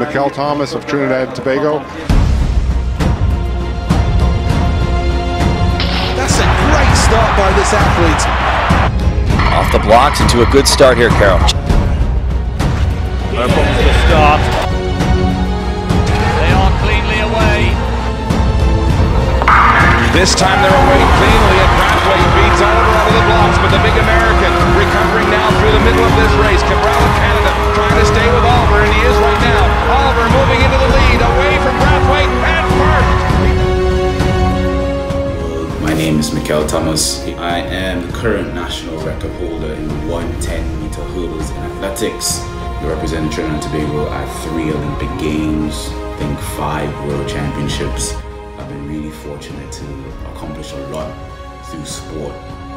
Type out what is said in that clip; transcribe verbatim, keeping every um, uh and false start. Mikel Thomas of Trinidad and Tobago. That's a great start by this athlete. Off the blocks and to a good start here, Carol. No problem for the start. They are cleanly away. This time they're away cleanly, and Bradway beats Oliver out of the blocks, but the big American recovering now through the middle of this race. Cabral of Canada trying to stay with Oliver, and he is right now. Oliver moving into the lead, away from Bradway and first. My name is Mikel Thomas. I am the current national record holder in one ten meter hurdles in athletics. I represent Trinidad and Tobago at three Olympic Games, I think five World Championships. I've been really fortunate to accomplish a lot through sport.